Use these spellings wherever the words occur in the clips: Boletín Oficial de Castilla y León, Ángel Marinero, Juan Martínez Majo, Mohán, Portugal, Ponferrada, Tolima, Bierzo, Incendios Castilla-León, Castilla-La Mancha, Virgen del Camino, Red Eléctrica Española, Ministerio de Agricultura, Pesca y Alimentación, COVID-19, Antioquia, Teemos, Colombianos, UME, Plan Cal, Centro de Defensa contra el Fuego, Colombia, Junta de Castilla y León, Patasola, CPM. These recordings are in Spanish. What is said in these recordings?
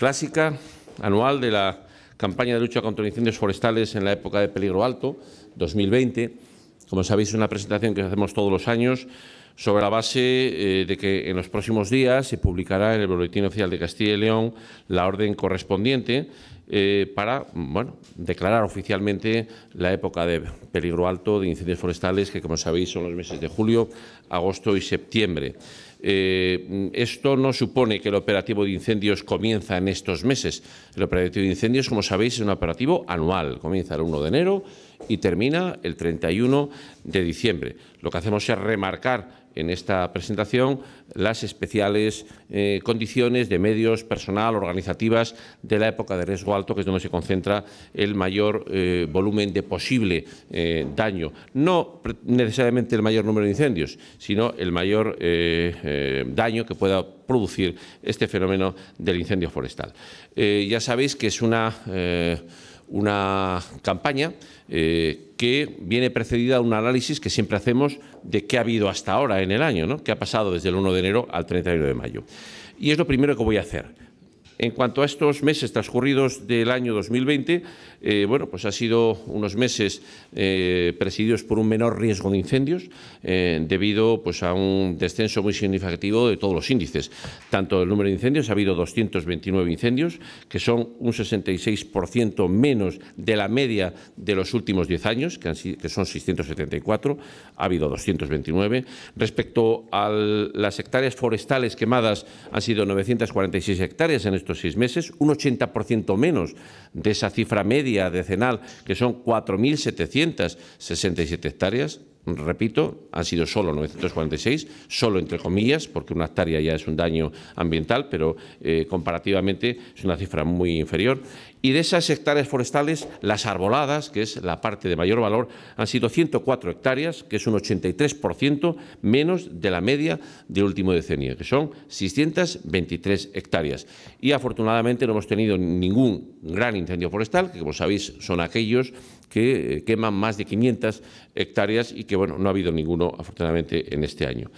clásica anual de la campaña de lucha contra incendios forestales en la época de peligro alto, 2020. Como sabéis, es una presentación que hacemos todos los años sobre la base de que en los próximos días se publicará en el Boletín Oficial de Castilla y León la orden correspondiente para declarar oficialmente la época de peligro alto de incendios forestales, que como sabéis son los meses de julio, agosto y septiembre. Esto no supone que el operativo de incendios comienza en estos meses. El operativo de incendios, como sabéis, es un operativo anual. Comienza el 1 de enero y termina el 31 de diciembre. Lo que hacemos es remarcar en esta presentación las especiales condiciones de medios, personal, organizativas de la época de riesgo alto, que es donde se concentra el mayor volumen de posible daño. No necesariamente el mayor número de incendios, sino el mayor daño que pueda producir este fenómeno del incendio forestal. Ya sabéis que es una campaña que viene precedida de un análisis que siempre hacemos de qué ha habido hasta ahora en el año, ¿no? Qué ha pasado desde el 1 de enero al 31 de mayo. Y es lo primero que voy a hacer. En cuanto a estos meses transcurridos del año 2020, pues ha sido unos meses presididos por un menor riesgo de incendios debido a un descenso muy significativo de todos los índices. Tanto el número de incendios, ha habido 229 incendios, que son un 66% menos de la media de los últimos 10 años, que son 674, ha habido 229. Respecto a las hectáreas forestales quemadas, han sido 946 hectáreas en estos 6 meses, un 80% menos de esa cifra media decenal, que son 4.767 hectáreas. Repito, han sido solo 946, solo entre comillas, porque una hectárea ya es un daño ambiental, pero comparativamente es una cifra muy inferior. Y de esas hectáreas forestales, las arboladas, que es la parte de mayor valor, han sido 104 hectáreas, que es un 83% menos de la media del último decenio, que son 623 hectáreas. Y afortunadamente no hemos tenido ningún gran incendio forestal, que como sabéis son aquellos que queman más de 500 hectáreas y que no ha habido ninguno afortunadamente en este año.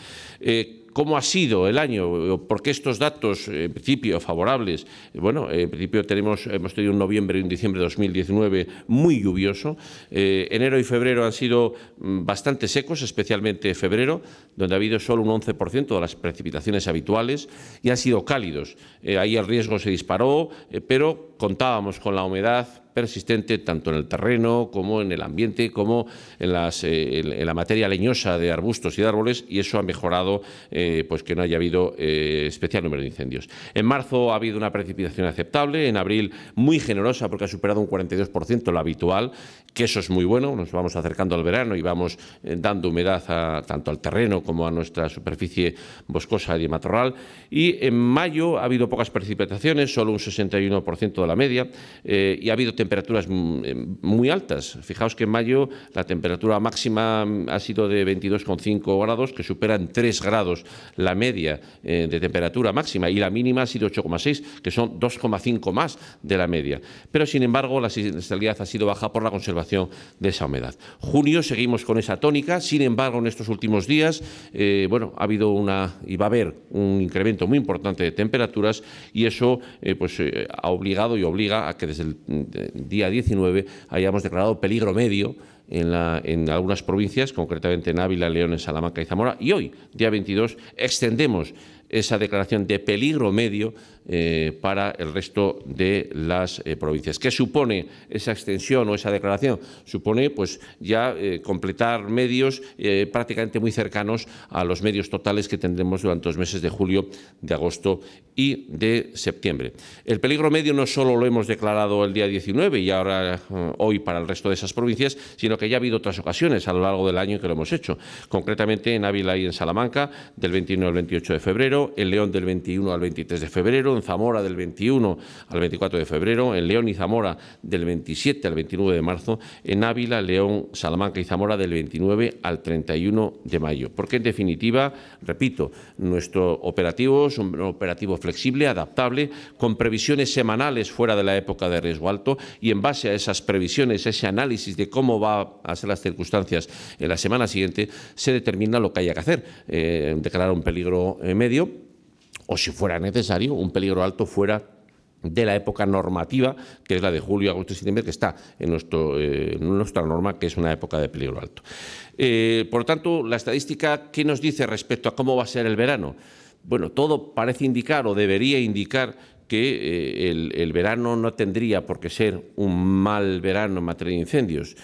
¿Cómo ha sido el año? ¿Por qué estos datos, en principio, favorables? En principio hemos tenido un noviembre y un diciembre de 2019 muy lluvioso. Enero y febrero han sido bastante secos, especialmente febrero, donde ha habido solo un 11% de las precipitaciones habituales y han sido cálidos. Ahí el riesgo se disparó, pero contábamos con la humedad persistente tanto en el terreno como en el ambiente, como en la materia leñosa de arbustos y de árboles, y eso ha mejorado que no haya habido especial número de incendios. En marzo ha habido una precipitación aceptable, en abril muy generosa porque ha superado un 42% lo habitual, que eso es muy bueno, nos vamos acercando al verano y vamos dando humedad tanto al terreno como a nuestra superficie boscosa y matorral. Y en mayo ha habido pocas precipitaciones, solo un 61% de la media, y ha habido temperaturas muy altas. Fijaos que en mayo la temperatura máxima ha sido de 22,5 grados, que superan 3 grados la media de temperatura máxima, y la mínima ha sido 8,6, que son 2,5 más de la media. Pero, sin embargo, la sensibilidad ha sido baja por la conservación de esa humedad. Junio seguimos con esa tónica, sin embargo, en estos últimos días ha habido y va a haber un incremento muy importante de temperaturas, y eso ha obligado y obliga a que desde el día 19 hayamos declarado peligro medio en algunas provincias, concretamente en Ávila, León, en Salamanca y Zamora, y hoy, día 22, extendemos esa declaración de peligro medio para el resto de las provincias. ¿Qué supone esa extensión o esa declaración? Supone ya completar medios prácticamente muy cercanos a los medios totales que tendremos durante los meses de julio, de agosto y de septiembre. El peligro medio no solo lo hemos declarado el día 19 y ahora hoy para el resto de esas provincias, sino que ya ha habido otras ocasiones a lo largo del año en que lo hemos hecho, concretamente en Ávila y en Salamanca del 21 al 28 de febrero, en León del 21 al 23 de febrero, en Zamora del 21 al 24 de febrero, en León y Zamora del 27 al 29 de marzo, en Ávila, León, Salamanca y Zamora del 29 al 31 de mayo. Porque, en definitiva, repito, nuestro operativo es un operativo flexible, adaptable, con previsiones semanales fuera de la época de riesgo alto, y en base a esas previsiones, a ese análisis de cómo va a ser las circunstancias en la semana siguiente, se determina lo que haya que hacer, declarar un peligro medio, o si fuera necesario, un peligro alto fuera de la época normativa, que es la de julio, agosto y septiembre, que está en nuestra norma, que es una época de peligro alto. Por lo tanto, la estadística, ¿qué nos dice respecto a cómo va a ser el verano? Bueno, todo parece indicar o debería indicar que el verano no tendría por qué ser un mal verano en materia de incendios,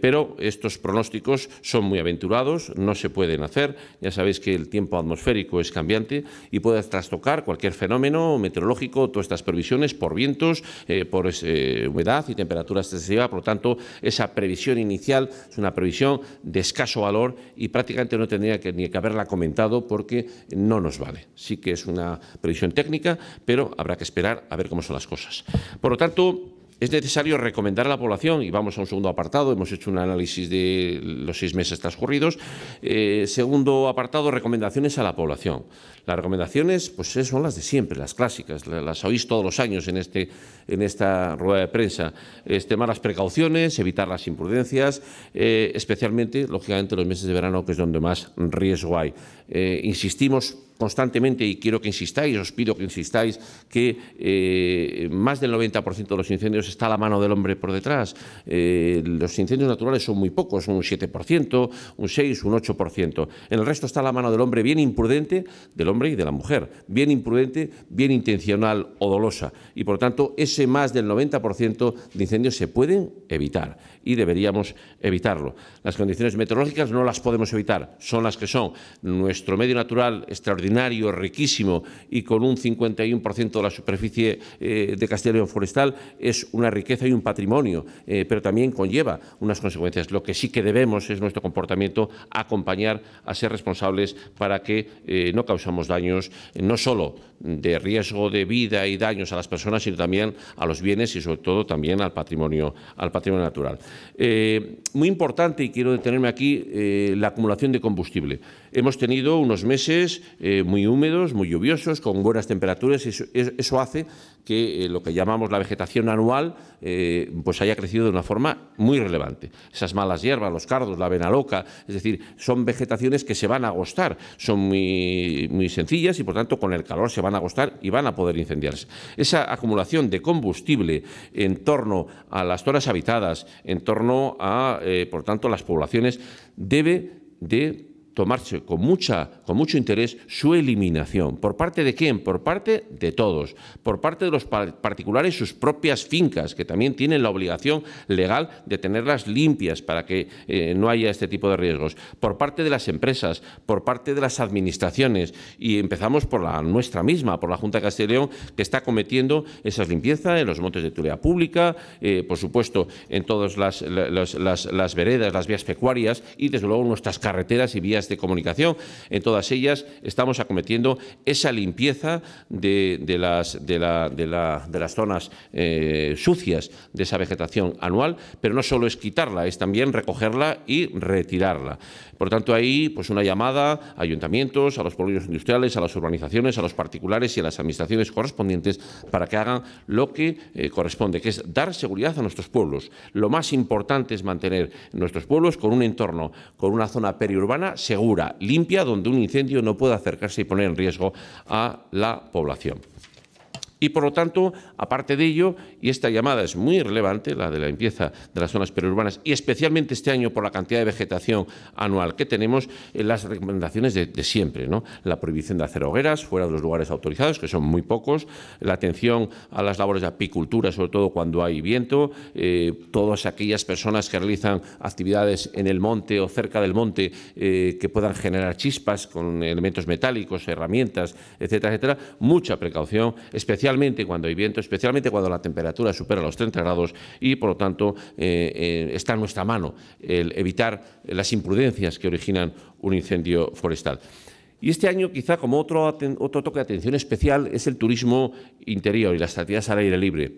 pero estos pronósticos son muy aventurados, no se pueden hacer. Ya sabéis que el tiempo atmosférico es cambiante y puede trastocar cualquier fenómeno meteorológico, todas estas previsiones por vientos, por humedad y temperatura excesiva. Por lo tanto, esa previsión inicial es una previsión de escaso valor y prácticamente no tendría ni que haberla comentado porque no nos vale. Sí que es una previsión técnica, pero habrá que esperar a ver cómo son las cosas. Por lo tanto, es necesario recomendar a la población, y vamos a un segundo apartado, hemos hecho un análisis de los 6 meses transcurridos. Segundo apartado, recomendaciones a la población. Las recomendaciones pues son las de siempre, las clásicas, las oís todos los años en esta rueda de prensa. Tomar las precauciones, evitar las imprudencias, especialmente, lógicamente, los meses de verano, que es donde más riesgo hay. Insistimos constantemente, y quiero que insistáis, os pido que insistáis, que más del 90% de los incendios está a la mano del hombre por detrás. Los incendios naturales son muy pocos, son un 7%, un 6%, un 8%. En el resto está a la mano del hombre, bien imprudente, del hombre y de la mujer, bien imprudente, bien intencional o dolosa. Y, por lo tanto, ese más del 90% de incendios se pueden evitar y deberíamos evitarlo. Las condiciones meteorológicas no las podemos evitar, son las que son. Nuestro medio natural extraordinario, riquísimo y con un 51% de la superficie de Castilla y León forestal, es una riqueza y un patrimonio, pero también conlleva unas consecuencias. Lo que sí que debemos es nuestro comportamiento acompañar a ser responsables para que no causamos daños, no solo de riesgo de vida y daños a las personas, sino también a los bienes y sobre todo también al patrimonio natural. Muy importante, y quiero detenerme aquí, la acumulación de combustible. Hemos tenido unos meses muy húmedos, muy lluviosos, con buenas temperaturas, y eso hace que lo que llamamos la vegetación anual pues haya crecido de una forma muy relevante. Esas malas hierbas, los cardos, la avena loca, es decir, son vegetaciones que se van a agostar, son muy sencillas y, por tanto, con el calor se van a agostar y van a poder incendiarse. Esa acumulación de combustible en torno a las zonas habitadas, en torno a, por tanto, las poblaciones, debe de tomarse con mucho interés su eliminación. ¿Por parte de quién? Por parte de todos, por parte de los particulares, sus propias fincas, que también tienen la obligación legal de tenerlas limpias para que no haya este tipo de riesgos, por parte de las empresas, por parte de las administraciones, y empezamos por la nuestra misma, por la Junta de Castilla y León, que está cometiendo esas limpiezas en los montes de utilidad pública, por supuesto en todas las veredas, las vías pecuarias y, desde luego, nuestras carreteras y vías de comunicación. En todas ellas estamos acometiendo esa limpieza de las zonas sucias de esa vegetación anual, pero no solo es quitarla, es también recogerla y retirarla. Por tanto, ahí pues una llamada a ayuntamientos, a los polígonos industriales, a las urbanizaciones, a los particulares y a las administraciones correspondientes para que hagan lo que corresponde, que es dar seguridad a nuestros pueblos. Lo más importante es mantener nuestros pueblos con un entorno, con una zona periurbana segura, limpia, donde un incendio no pueda acercarse y poner en riesgo a la población. Y, por lo tanto, aparte de ello, y esta llamada es muy relevante, la de la limpieza de las zonas periurbanas, y especialmente este año por la cantidad de vegetación anual que tenemos, las recomendaciones de siempre, ¿no? La prohibición de hacer hogueras fuera de los lugares autorizados, que son muy pocos, la atención a las labores de apicultura, sobre todo cuando hay viento, todas aquellas personas que realizan actividades en el monte o cerca del monte que puedan generar chispas con elementos metálicos, herramientas, etcétera, etcétera, mucha precaución, especialmente cuando hay viento, especialmente cuando la temperatura supera los 30 grados y, por lo tanto, está en nuestra mano el evitar las imprudencias que originan un incendio forestal. Y este año, quizá como otro toque de atención especial, es el turismo interior y las actividades al aire libre.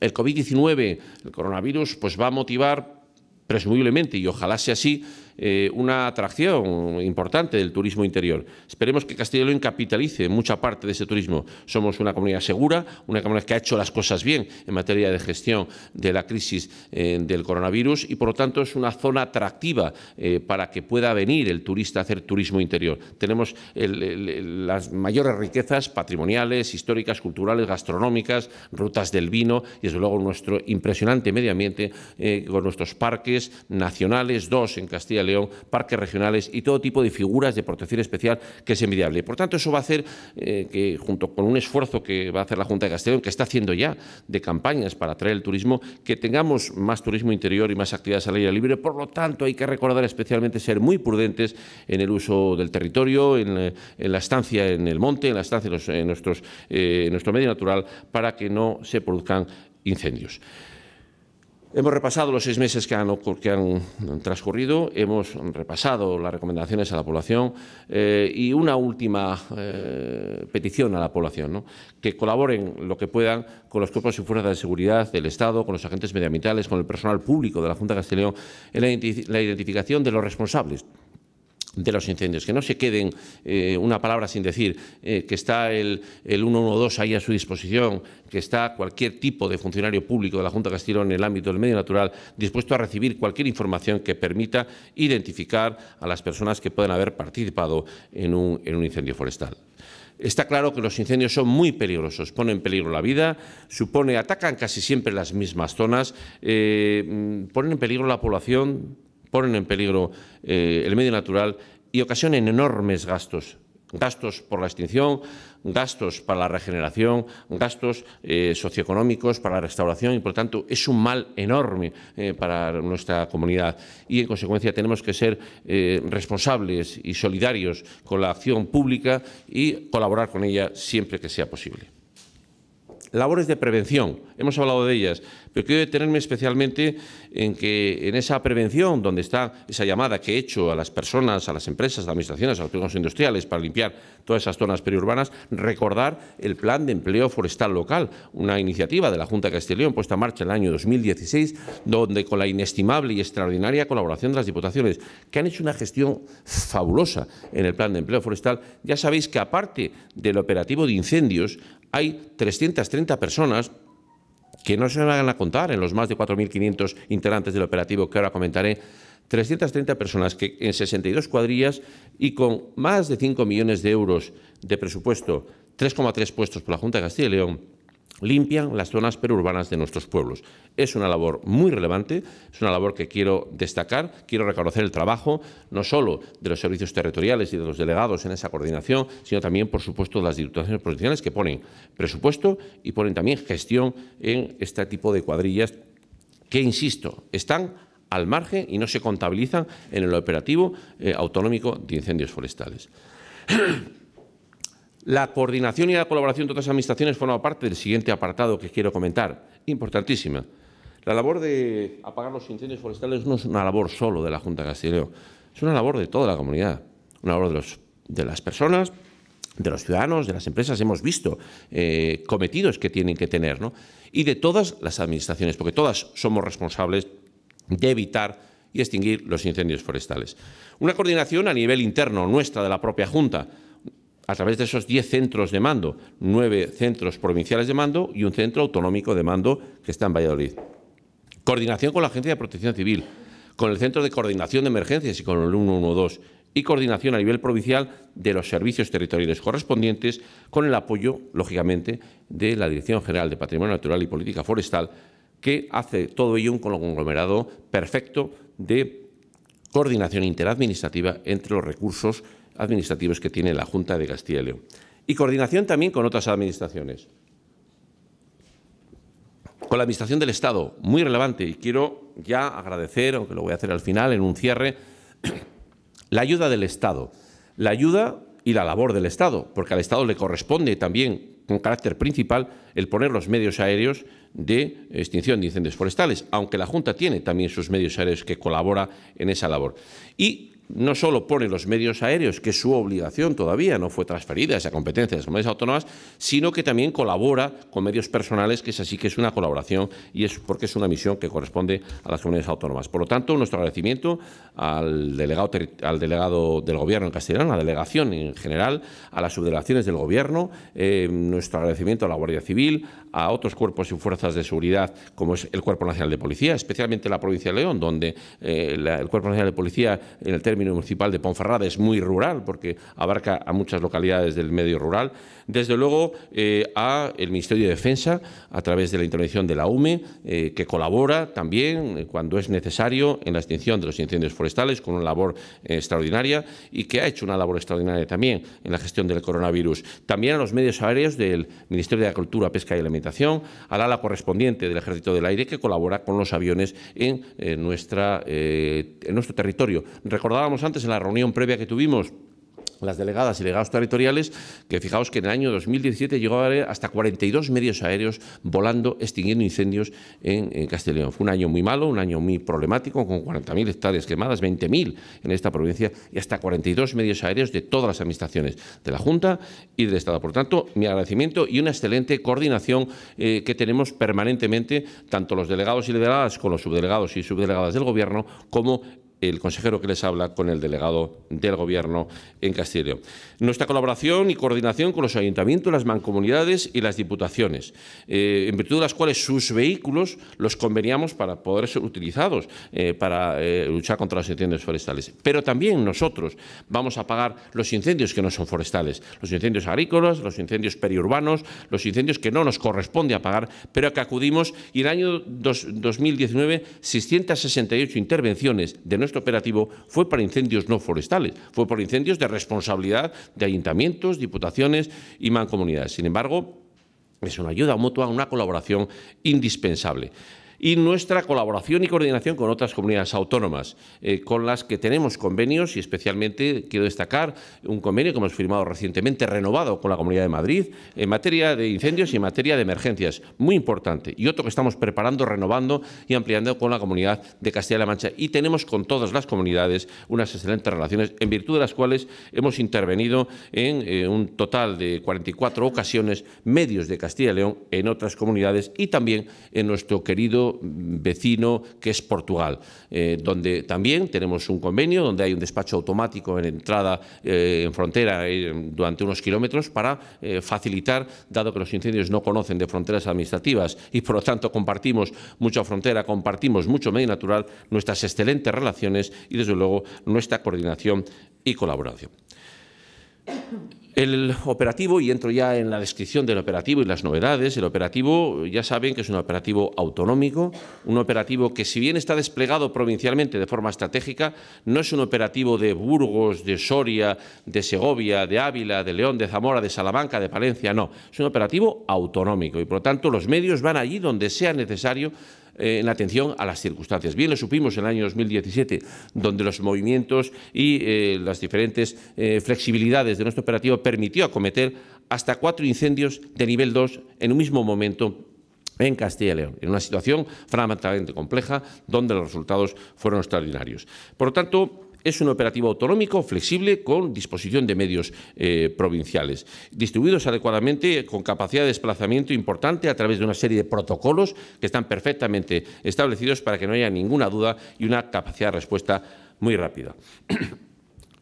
El COVID-19, el coronavirus, pues va a motivar, presumiblemente, y ojalá sea así, una atracción importante del turismo interior. Esperemos que Castilla y León capitalice mucha parte de ese turismo. Somos una comunidad segura, una comunidad que ha hecho las cosas bien en materia de gestión de la crisis del coronavirus y, por lo tanto, es una zona atractiva para que pueda venir el turista a hacer turismo interior. Tenemos las mayores riquezas patrimoniales, históricas, culturales, gastronómicas, rutas del vino y, desde luego, nuestro impresionante medio ambiente con nuestros parques nacionales, 2 en Castilla y León, parques regionales y todo tipo de figuras de protección especial que es envidiable. Por tanto, eso va a hacer que, junto con un esfuerzo que va a hacer la Junta de Castilla y León, que está haciendo ya de campañas para atraer el turismo, que tengamos más turismo interior y más actividades al aire libre. Por lo tanto, hay que recordar especialmente ser muy prudentes en el uso del territorio, en la estancia en el monte, en la estancia en nuestro medio natural, para que no se produzcan incendios. Hemos repasado los 6 meses que han transcurrido, hemos repasado las recomendaciones a la población y una última petición a la población, ¿no? Que colaboren lo que puedan con los cuerpos y fuerzas de seguridad del Estado, con los agentes medioambientales, con el personal público de la Junta de Castilla y León en la identificación de los responsables de los incendios, que no se queden una palabra sin decir, que está el 112 ahí a su disposición, que está cualquier tipo de funcionario público de la Junta de Castilla y León en el ámbito del medio natural dispuesto a recibir cualquier información que permita identificar a las personas que puedan haber participado en un incendio forestal. Está claro que los incendios son muy peligrosos, ponen en peligro la vida, atacan casi siempre las mismas zonas, ponen en peligro la población, ponen en peligro el medio natural y ocasionan enormes gastos. Gastos por la extinción, gastos para la regeneración, gastos socioeconómicos para la restauración y, por tanto, es un mal enorme para nuestra comunidad. Y, en consecuencia, tenemos que ser responsables y solidarios con la acción pública y colaborar con ella siempre que sea posible. Labores de prevención, hemos hablado de ellas, pero quiero detenerme especialmente en que en esa prevención, donde está esa llamada que he hecho a las personas, a las empresas, a las administraciones, a los polígonos industriales para limpiar todas esas zonas periurbanas, recordar el Plan de Empleo Forestal Local, una iniciativa de la Junta de Castilla y León puesta en marcha en el año 2016, donde con la inestimable y extraordinaria colaboración de las diputaciones, que han hecho una gestión fabulosa en el Plan de Empleo Forestal, ya sabéis que aparte del operativo de incendios, hay 330 personas que no se van a contar en los más de 4.500 integrantes del operativo que ahora comentaré, 330 personas que en 62 cuadrillas y con más de 5 millones de euros de presupuesto, 3,3 puestos por la Junta de Castilla y León, limpian las zonas periurbanas de nuestros pueblos. Es una labor muy relevante, es una labor que quiero destacar, quiero reconocer el trabajo no solo de los servicios territoriales y de los delegados en esa coordinación, sino también, por supuesto, de las diputaciones provinciales que ponen presupuesto y ponen también gestión en este tipo de cuadrillas que, insisto, están al margen y no se contabilizan en el operativo autonómico de incendios forestales. La coordinación y la colaboración de otras administraciones forma parte del siguiente apartado que quiero comentar, importantísima. La labor de apagar los incendios forestales no es una labor solo de la Junta de Castilla y León, es una labor de toda la comunidad, una labor de las personas, de los ciudadanos, de las empresas. Hemos visto cometidos que tienen que tener, ¿no? Y de todas las administraciones, porque todas somos responsables de evitar y extinguir los incendios forestales. Una coordinación a nivel interno nuestra de la propia Junta, a través de esos 10 centros de mando, 9 centros provinciales de mando y un centro autonómico de mando que está en Valladolid. Coordinación con la Agencia de Protección Civil, con el Centro de Coordinación de Emergencias y con el 112 y coordinación a nivel provincial de los servicios territoriales correspondientes con el apoyo, lógicamente, de la Dirección General de Patrimonio Natural y Política Forestal, que hace todo ello un conglomerado perfecto de coordinación interadministrativa entre los recursos administrativos que tiene la Junta de Castilla y León. Y coordinación también con otras administraciones. Con la Administración del Estado, muy relevante, y quiero ya agradecer, aunque lo voy a hacer al final, en un cierre, la ayuda del Estado, la ayuda y la labor del Estado, porque al Estado le corresponde también, con carácter principal, el poner los medios aéreos de extinción de incendios forestales, aunque la Junta tiene también sus medios aéreos que colabora en esa labor. Y no solo pone los medios aéreos, que es su obligación todavía, no fue transferida esa competencia de las comunidades autónomas, sino que también colabora con medios personales, que es así que es una colaboración y es porque es una misión que corresponde a las comunidades autónomas. Por lo tanto, nuestro agradecimiento al delegado del Gobierno en Castilla y León, a la delegación en general, a las subdelegaciones del Gobierno, nuestro agradecimiento a la Guardia Civil, a otros cuerpos y fuerzas de seguridad, como es el Cuerpo Nacional de Policía, especialmente la provincia de León, donde el Cuerpo Nacional de Policía, en el término municipal de Ponferrada, es muy rural, porque abarca a muchas localidades del medio rural. Desde luego, al Ministerio de Defensa, a través de la intervención de la UME, que colabora también, cuando es necesario, en la extinción de los incendios forestales, con una labor extraordinaria, y que ha hecho una labor extraordinaria también en la gestión del coronavirus. También a los medios aéreos del Ministerio de Agricultura, Pesca y Alimentación, al ala correspondiente del Ejército del Aire, que colabora con los aviones en nuestro territorio. Recordábamos antes, en la reunión previa que tuvimos, las delegadas y delegados territoriales, que fijaos que en el año 2017 llegó a haber hasta 42 medios aéreos volando, extinguiendo incendios en Castilla y León. Fue un año muy malo, un año muy problemático, con 40.000 hectáreas quemadas, 20.000 en esta provincia y hasta 42 medios aéreos de todas las administraciones de la Junta y del Estado. Por tanto, mi agradecimiento y una excelente coordinación que tenemos permanentemente, tanto los delegados y delegadas con los subdelegados y subdelegadas del Gobierno, como el consejero que les habla con el delegado del Gobierno en Castilla y León. Nuestra colaboración y coordinación con los ayuntamientos, las mancomunidades y las diputaciones, en virtud de las cuales sus vehículos los conveniamos para poder ser utilizados para luchar contra los incendios forestales. Pero también nosotros vamos a pagar los incendios que no son forestales, los incendios agrícolas, los incendios periurbanos, los incendios que no nos corresponde apagar, pero que acudimos, y el año 2019, 668 intervenciones de nuestra operativo fue para incendios no forestales, fue por incendios de responsabilidad de ayuntamientos, diputaciones y mancomunidades. Sin embargo, es una ayuda mutua, una colaboración indispensable. Y nuestra colaboración y coordinación con otras comunidades autónomas, con las que tenemos convenios, y especialmente quiero destacar un convenio que hemos firmado recientemente, renovado con la Comunidad de Madrid, en materia de incendios y en materia de emergencias, muy importante, y otro que estamos preparando, renovando y ampliando con la Comunidad de Castilla-La Mancha. Y tenemos con todas las comunidades unas excelentes relaciones, en virtud de las cuales hemos intervenido en un total de 44 ocasiones medios de Castilla y León en otras comunidades y también en nuestro querido vecino, que es Portugal, donde también tenemos un convenio, donde hay un despacho automático en entrada en frontera durante unos kilómetros para facilitar, dado que los incendios no conocen de fronteras administrativas y por lo tanto compartimos mucha frontera, compartimos mucho medio natural, nuestras excelentes relaciones y desde luego nuestra coordinación y colaboración. El operativo, y entro ya en la descripción del operativo y las novedades, el operativo ya saben que es un operativo autonómico, un operativo que si bien está desplegado provincialmente de forma estratégica, no es un operativo de Burgos, de Soria, de Segovia, de Ávila, de León, de Zamora, de Salamanca, de Palencia, no, es un operativo autonómico y por lo tanto los medios van allí donde sea necesario en la atención a las circunstancias. Bien lo supimos en el año 2017, donde los movimientos y las diferentes flexibilidades de nuestro operativo permitió acometer hasta 4 incendios de nivel 2 en un mismo momento en Castilla y León, en una situación francamente compleja, donde los resultados fueron extraordinarios. Por lo tanto, es un operativo autonómico, flexible, con disposición de medios provinciales, distribuidos adecuadamente, con capacidad de desplazamiento importante a través de una serie de protocolos que están perfectamente establecidos para que no haya ninguna duda y una capacidad de respuesta muy rápida.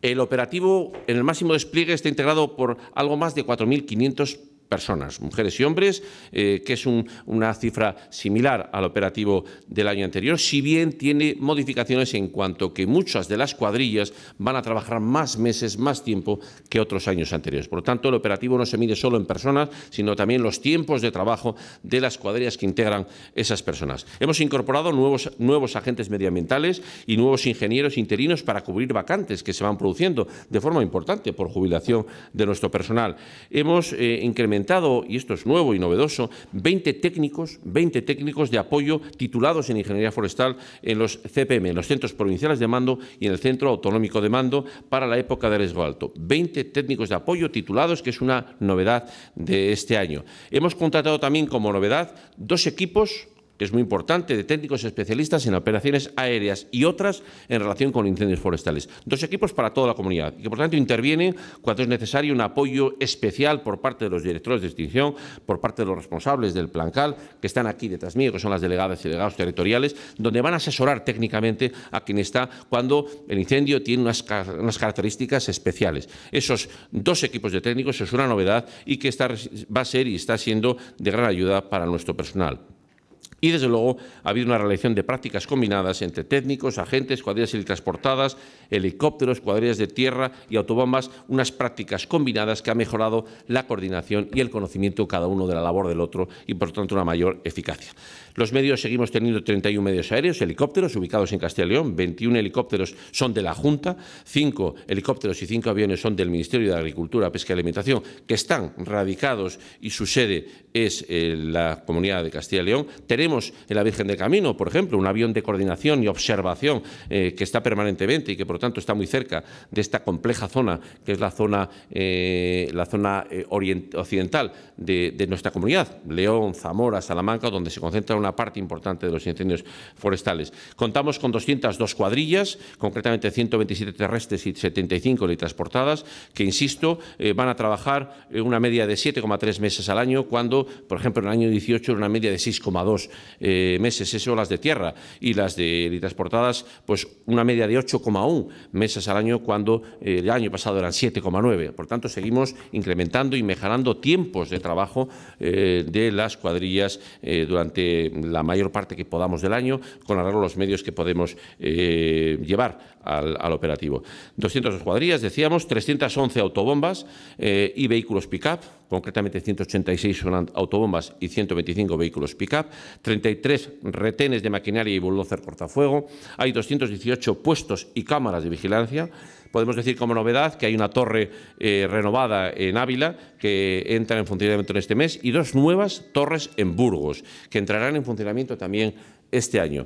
El operativo, en el máximo despliegue, está integrado por algo más de 4.500 personas, mujeres y hombres, que es una cifra similar al operativo del año anterior, si bien tiene modificaciones en cuanto que muchas de las cuadrillas van a trabajar más meses, más tiempo que otros años anteriores. Por lo tanto, el operativo no se mide solo en personas, sino también los tiempos de trabajo de las cuadrillas que integran esas personas. Hemos incorporado nuevos agentes medioambientales y nuevos ingenieros interinos para cubrir vacantes que se van produciendo de forma importante por jubilación de nuestro personal. Hemos incrementado, y esto es nuevo y novedoso, 20 técnicos de apoyo titulados en Ingeniería Forestal en los CPM, en los Centros Provinciales de Mando y en el Centro Autonómico de Mando para la época de riesgo alto. 20 técnicos de apoyo titulados, que es una novedad de este año. Hemos contratado también como novedad 2 equipos que es muy importante, de técnicos especialistas en operaciones aéreas y otras en relación con incendios forestales. Dos equipos para toda la comunidad y que, por tanto, interviene cuando es necesario un apoyo especial por parte de los directores de extinción, por parte de los responsables del Plan Cal, que están aquí detrás mío, que son las delegadas y delegados territoriales, donde van a asesorar técnicamente a quien está cuando el incendio tiene unas características especiales. Esos dos equipos de técnicos es una novedad y que va a ser y está siendo de gran ayuda para nuestro personal. Y, desde luego, ha habido una realización de prácticas combinadas entre técnicos, agentes, cuadrillas teletransportadas, helicópteros, cuadrillas de tierra y autobombas, unas prácticas combinadas que han mejorado la coordinación y el conocimiento cada uno de la labor del otro y, por tanto, una mayor eficacia. Los medios seguimos teniendo 31 medios aéreos, helicópteros ubicados en Castilla y León, 21 helicópteros son de la Junta, 5 helicópteros y 5 aviones son del Ministerio de Agricultura, Pesca y Alimentación, que están radicados y su sede es la Comunidad de Castilla y León. Tenemos en la Virgen del Camino, por ejemplo, un avión de coordinación y observación que está permanentemente y que, por lo tanto, está muy cerca de esta compleja zona, que es la zona occidental de nuestra comunidad, León, Zamora, Salamanca, donde se concentra una parte importante de los incendios forestales. Contamos con 202 cuadrillas, concretamente 127 terrestres y 75 teletransportadas, que, insisto, van a trabajar una media de 7,3 meses al año, cuando, por ejemplo, en el año 18 era una media de 6,2 meses. Eso las de tierra, y las de teletransportadas, pues una media de 8,1 meses al año, cuando el año pasado eran 7,9. Por tanto, seguimos incrementando y mejorando tiempos de trabajo de las cuadrillas durante la mayor parte que podamos del año, con arreglo a los medios que podemos llevar al operativo. 202 cuadrillas, decíamos, 311 autobombas y vehículos pick-up, concretamente 186 son autobombas y 125 vehículos pick-up, 33 retenes de maquinaria y bulldozer cortafuego, hay 218 puestos y cámaras de vigilancia. Podemos decir como novedad que hay una torre renovada en Ávila que entra en funcionamiento en este mes y dos nuevas torres en Burgos que entrarán en funcionamiento también este año.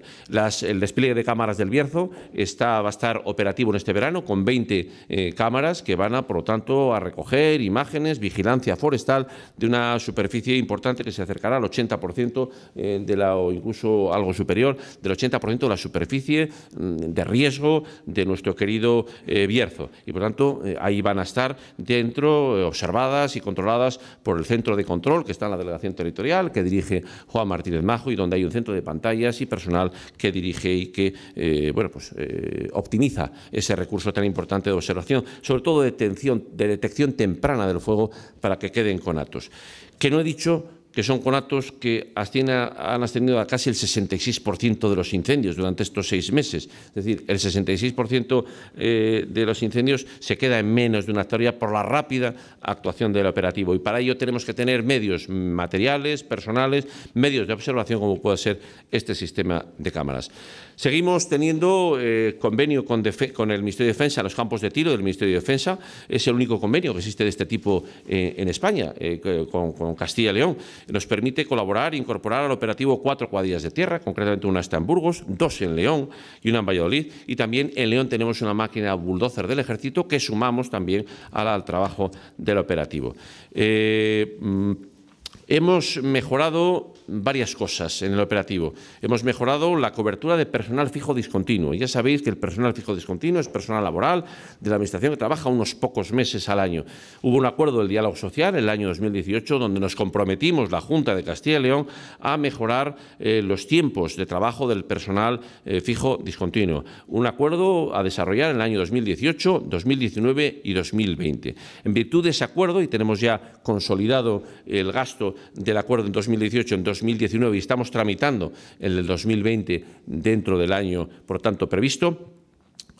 El despliegue de cámaras del Bierzo va a estar operativo en este verano con 20 cámaras que van, por lo tanto, a recoger imágenes, vigilancia forestal de una superficie importante que se acercará al 80% o incluso algo superior, del 80% de la superficie de riesgo de nuestro querido Bierzo. Y, por tanto, ahí van a estar dentro, observadas y controladas por el centro de control que está en la delegación territorial, que dirige Juan Martínez Majo, y donde hay un centro de pantallas y personal que dirige y que optimiza ese recurso tan importante de observación, sobre todo de detección temprana del fuego, para que queden conatos. Que no he dicho que son conatos que han ascendido a casi el 66% de los incendios durante estos 6 meses. Es decir, el 66% de los incendios se queda en menos de una hectárea por la rápida actuación del operativo. Y para ello tenemos que tener medios materiales, personales, medios de observación, como puede ser este sistema de cámaras. Seguimos teniendo convenio con el Ministerio de Defensa, los campos de tiro del Ministerio de Defensa. Es el único convenio que existe de este tipo en España, con Castilla y León. Nos permite colaborar e incorporar al operativo 4 cuadrillas de tierra, concretamente una está en Burgos, 2 en León y una en Valladolid. Y también en León tenemos una máquina bulldozer del Ejército que sumamos también al trabajo del operativo. Hemos mejorado varias cosas en el operativo. Hemos mejorado la cobertura de personal fijo discontinuo. Ya sabéis que el personal fijo discontinuo es personal laboral de la Administración que trabaja unos pocos meses al año. Hubo un acuerdo del diálogo social en el año 2018 donde nos comprometimos, la Junta de Castilla y León, a mejorar los tiempos de trabajo del personal fijo discontinuo. Un acuerdo a desarrollar en el año 2018, 2019 y 2020. En virtud de ese acuerdo, y tenemos ya consolidado el gasto del acuerdo en 2018, en 2019 y estamos tramitando el del 2020 dentro del año, por tanto, previsto,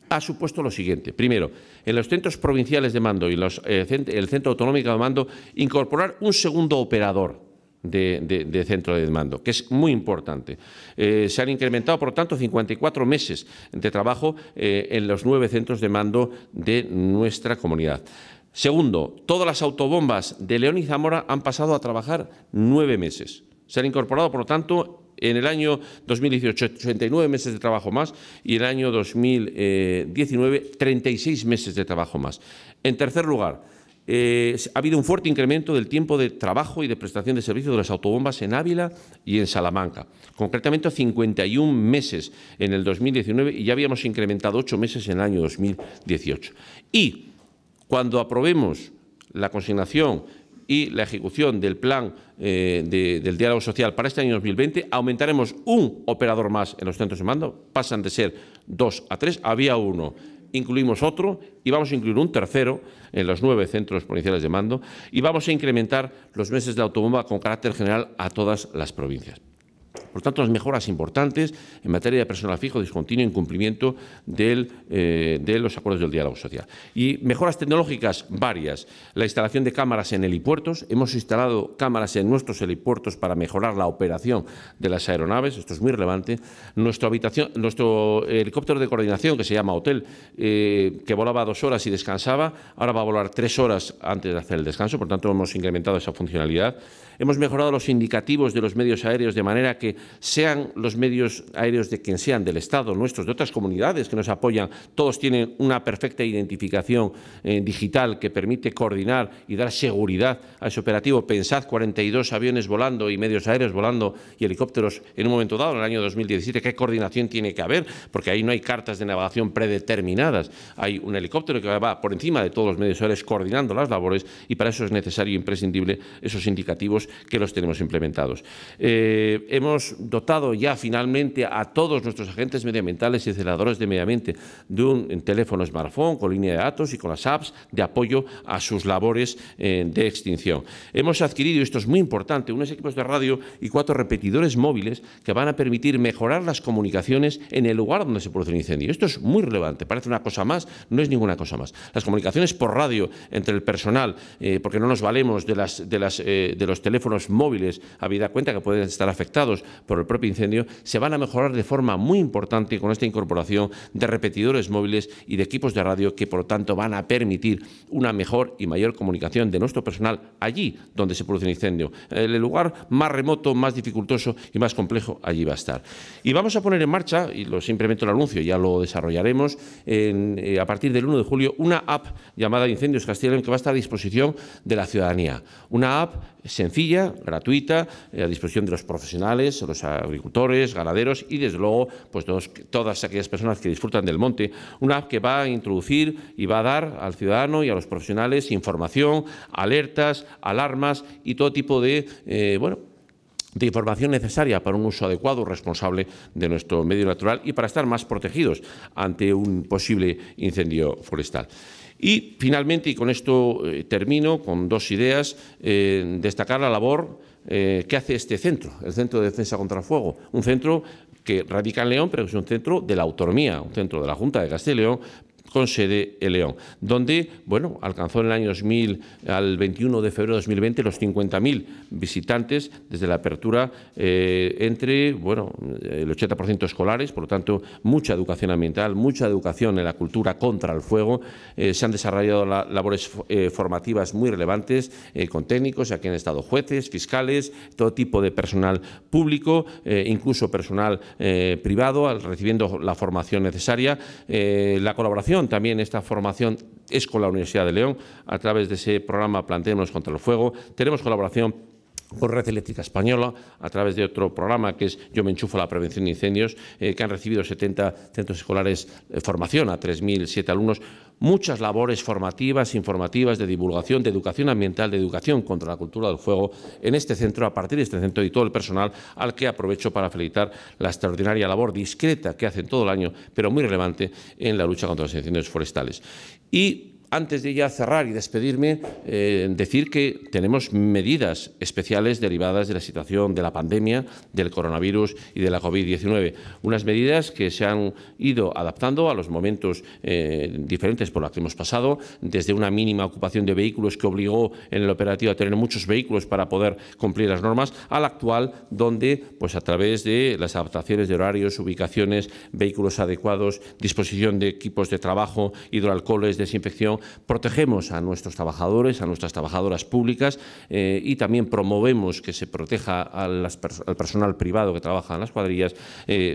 ha supuesto lo siguiente. Primero, en los centros provinciales de mando y el centro autonómico de mando, incorporar un segundo operador de centro de mando, que es muy importante. Se han incrementado, por tanto, 54 meses de trabajo en los 9 centros de mando de nuestra comunidad. Segundo, todas las autobombas de León y Zamora han pasado a trabajar 9 meses. Se han incorporado, por lo tanto, en el año 2018, 89 meses de trabajo más y en el año 2019, 36 meses de trabajo más. En tercer lugar, ha habido un fuerte incremento del tiempo de trabajo y de prestación de servicios de las autobombas en Ávila y en Salamanca, concretamente 51 meses en el 2019 y ya habíamos incrementado 8 meses en el año 2018. Y cuando aprobemos la consignación y la ejecución del plan del diálogo social para este año 2020, aumentaremos un operador más en los centros de mando, pasan de ser 2 a 3, había uno, incluimos otro y vamos a incluir un tercero en los 9 centros provinciales de mando y vamos a incrementar los meses de autobomba con carácter general a todas las provincias. Por tanto, las mejoras importantes en materia de personal fijo, discontinuo, en cumplimiento de los acuerdos del diálogo social. Y mejoras tecnológicas varias. La instalación de cámaras en helipuertos. Hemos instalado cámaras en nuestros helipuertos para mejorar la operación de las aeronaves. Esto es muy relevante. Nuestro helicóptero de coordinación, que se llama Hotel, que volaba 2 horas y descansaba, ahora va a volar 3 horas antes de hacer el descanso. Por tanto, hemos incrementado esa funcionalidad. Hemos mejorado los indicativos de los medios aéreos de manera que sean los medios aéreos de quien sean, del Estado, nuestros, de otras comunidades que nos apoyan, todos tienen una perfecta identificación digital que permite coordinar y dar seguridad a ese operativo. Pensad, 42 aviones volando y medios aéreos volando y helicópteros en un momento dado, en el año 2017, ¿qué coordinación tiene que haber? Porque ahí no hay cartas de navegación predeterminadas. Hay un helicóptero que va por encima de todos los medios aéreos coordinando las labores y para eso es necesario e imprescindible esos indicativos que los tenemos implementados. Hemos dotado ya finalmente a todos nuestros agentes medioambientales y celadores de medio ambiente de un teléfono smartphone con línea de datos y con las apps de apoyo a sus labores de extinción. Hemos adquirido, esto es muy importante, unos equipos de radio y 4 repetidores móviles que van a permitir mejorar las comunicaciones en el lugar donde se produce el incendio. Esto es muy relevante, parece una cosa más, no es ninguna cosa más. Las comunicaciones por radio entre el personal, porque no nos valemos de los teléfonos móviles, habida cuenta que pueden estar afectados por el propio incendio, se van a mejorar de forma muy importante con esta incorporación de repetidores móviles y de equipos de radio que, por lo tanto, van a permitir una mejor y mayor comunicación de nuestro personal allí donde se produce el incendio. El lugar más remoto, más dificultoso y más complejo, allí va a estar. Y vamos a poner en marcha, y lo simplemente lo anuncio, ya lo desarrollaremos a partir del 1 de julio, una app llamada Incendios Castilla-León que va a estar a disposición de la ciudadanía. Una app sencilla, gratuita, a disposición de los profesionales, los agricultores, ganaderos y, desde luego, pues todas aquellas personas que disfrutan del monte. Una app que va a introducir y va a dar al ciudadano y a los profesionales información, alertas, alarmas y todo tipo de información necesaria para un uso adecuado y responsable de nuestro medio natural y para estar más protegidos ante un posible incendio forestal. Y, finalmente, y con esto termino, con 2 ideas, destacar la labor que hace este centro, el Centro de Defensa contra el Fuego, un centro que radica en León, pero que es un centro de la autonomía, un centro de la Junta de Castilla y León, con sede en León, donde bueno, alcanzó en el año 2000 al 21 de febrero de 2020 los 50.000 visitantes desde la apertura, entre bueno, el 80% escolares, por lo tanto, mucha educación ambiental, mucha educación en la cultura contra el fuego. Se han desarrollado labores formativas muy relevantes con técnicos, aquí han estado jueces, fiscales, todo tipo de personal público, incluso personal privado, recibiendo la formación necesaria, la colaboración también esta formación es con la Universidad de León a través de ese programa Plan Teemos contra el Fuego. Tenemos colaboración con Red Eléctrica Española a través de otro programa que es Yo me enchufo a la prevención de incendios, que han recibido 70 centros escolares formación a 3.007 alumnos. Muchas labores formativas, informativas, de divulgación, de educación ambiental, de educación contra la cultura del fuego en este centro, a partir de este centro y todo el personal al que aprovecho para felicitar la extraordinaria labor discreta que hacen todo el año, pero muy relevante en la lucha contra los incendios forestales. Y antes de ya cerrar y despedirme, decir que tenemos medidas especiales derivadas de la situación de la pandemia, del coronavirus y de la COVID-19. Unas medidas que se han ido adaptando a los momentos diferentes por los que hemos pasado, desde una mínima ocupación de vehículos que obligó en el operativo a tener muchos vehículos para poder cumplir las normas, a la actual, donde pues a través de las adaptaciones de horarios, ubicaciones, vehículos adecuados, disposición de equipos de trabajo, hidroalcoholes, desinfección, protegemos a nuestros trabajadores, a nuestras trabajadoras públicas y también promovemos que se proteja al personal privado que trabaja en las cuadrillas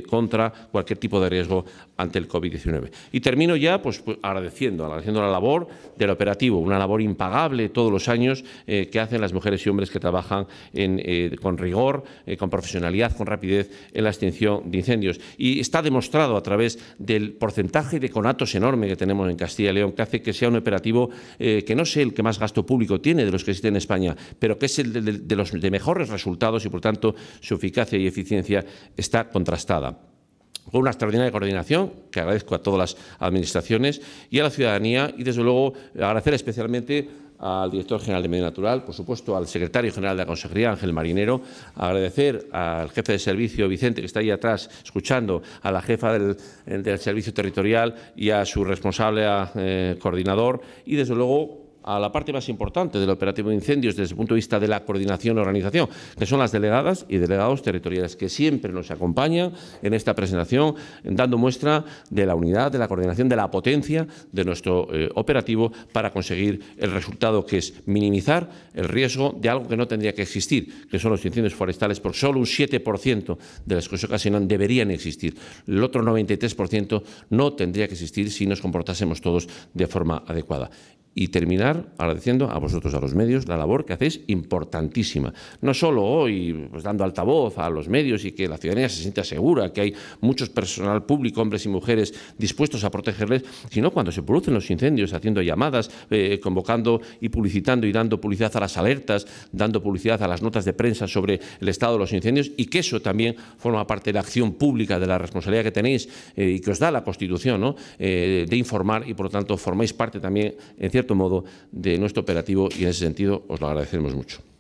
contra cualquier tipo de riesgo ante el COVID-19. Y termino ya pues agradeciendo la labor del operativo, una labor impagable todos los años que hacen las mujeres y hombres que trabajan con rigor, con profesionalidad, con rapidez en la extinción de incendios. Y está demostrado a través del porcentaje de conatos enorme que tenemos en Castilla y León, que hace que sea un operativo que no sé el que más gasto público tiene de los que existen en España, pero que es el de los de mejores resultados y, por tanto, su eficacia y eficiencia está contrastada. Con una extraordinaria coordinación, que agradezco a todas las administraciones y a la ciudadanía, y desde luego agradecer especialmente al director general de Medio Natural, por supuesto al secretario general de la Consejería, Ángel Marinero, agradecer al jefe de servicio, Vicente, que está ahí atrás escuchando, a la jefa del servicio territorial y a su responsable coordinador, y desde luego a la parte más importante del operativo de incendios desde el punto de vista de la coordinación y organización, que son las delegadas y delegados territoriales, que siempre nos acompañan en esta presentación, dando muestra de la unidad, de la coordinación, de la potencia de nuestro operativo para conseguir el resultado, que es minimizar el riesgo de algo que no tendría que existir, que son los incendios forestales, porque solo un 7% de las que se ocasionan deberían existir. El otro 93% no tendría que existir si nos comportásemos todos de forma adecuada. Y terminar agradeciendo a vosotros, a los medios, la labor que hacéis importantísima. No solo hoy pues, dando altavoz a los medios y que la ciudadanía se sienta segura, que hay muchos personal público, hombres y mujeres, dispuestos a protegerles, sino cuando se producen los incendios, haciendo llamadas, convocando y publicitando y dando publicidad a las alertas, dando publicidad a las notas de prensa sobre el estado de los incendios, y que eso también forma parte de la acción pública, de la responsabilidad que tenéis y que os da la Constitución, ¿no? De informar, y por lo tanto formáis parte también, en cierto modo, de nuestro operativo, y en ese sentido os lo agradecemos mucho.